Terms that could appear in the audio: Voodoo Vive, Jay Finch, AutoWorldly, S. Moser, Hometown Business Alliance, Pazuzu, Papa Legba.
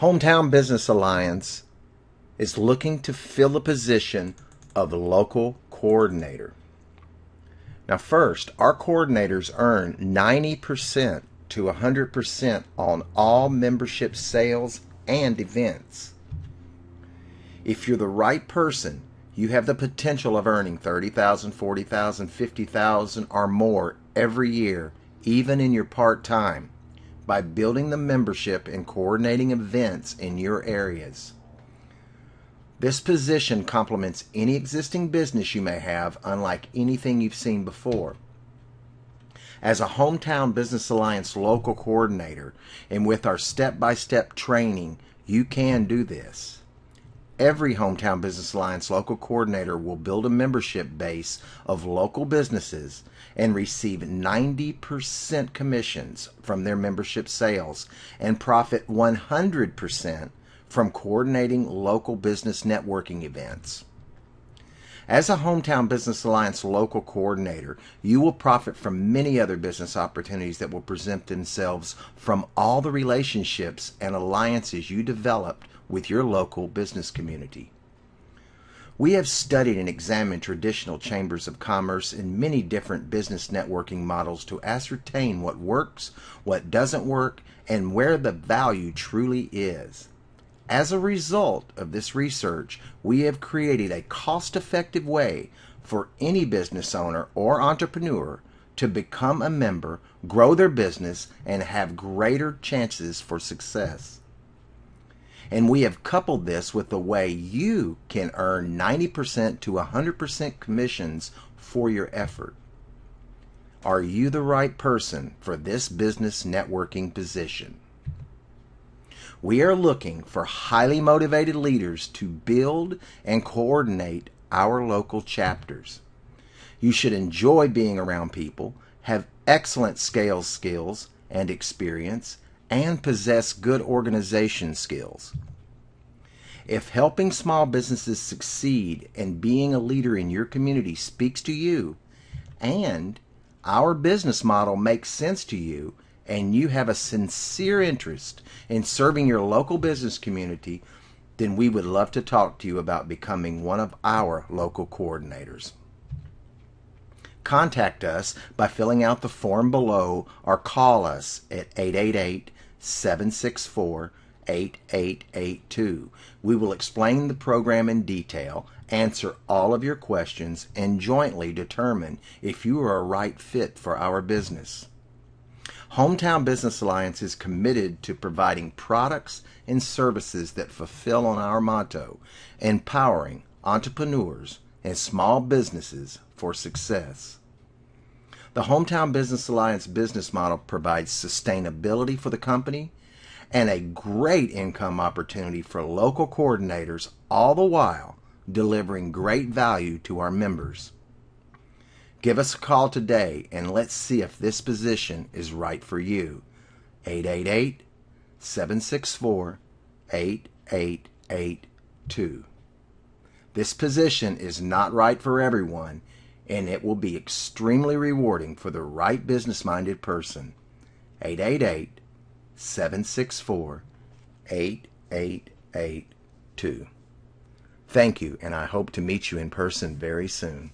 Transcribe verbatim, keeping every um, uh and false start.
Hometown Business Alliance is looking to fill the position of local coordinator. Now first, our coordinators earn ninety percent to one hundred percent on all membership sales and events. If you're the right person, you have the potential of earning thirty thousand dollars, forty thousand dollars, fifty thousand dollars or more every year, even in your part-time, by building the membership and coordinating events in your areas. This position complements any existing business you may have, unlike anything you've seen before. As a Hometown Business Alliance local coordinator, and with our step-by-step training, you can do this. Every Hometown Business Alliance local coordinator will build a membership base of local businesses and receive ninety percent commissions from their membership sales and profit one hundred percent from coordinating local business networking events. As a Hometown Business Alliance local coordinator, you will profit from many other business opportunities that will present themselves from all the relationships and alliances you developed with your local business community. We have studied and examined traditional chambers of commerce and many different business networking models to ascertain what works, what doesn't work, and where the value truly is. As a result of this research, we have created a cost-effective way for any business owner or entrepreneur to become a member, grow their business, and have greater chances for success. And we have coupled this with the way you can earn ninety percent to one hundred percent commissions for your effort. Are you the right person for this business networking position? We are looking for highly motivated leaders to build and coordinate our local chapters. You should enjoy being around people, have excellent scale skills and experience, and possess good organization skills. If helping small businesses succeed and being a leader in your community speaks to you, and our business model makes sense to you, and you have a sincere interest in serving your local business community, then we would love to talk to you about becoming one of our local coordinators. Contact us by filling out the form below or call us at eight eight eight, seven six four, eight eight eight two. We will explain the program in detail, answer all of your questions, and jointly determine if you are a right fit for our business. Hometown Business Alliance is committed to providing products and services that fulfill on our motto, empowering entrepreneurs and small businesses for success. The Hometown Business Alliance business model provides sustainability for the company and a great income opportunity for local coordinators, all the while delivering great value to our members. Give us a call today and let's see if this position is right for you. eight eight eight, seven six four, eight eight eight two. This position is not right for everyone, and it will be extremely rewarding for the right business-minded person. eight eight eight, seven six four, eight eight eight two. Thank you, and I hope to meet you in person very soon.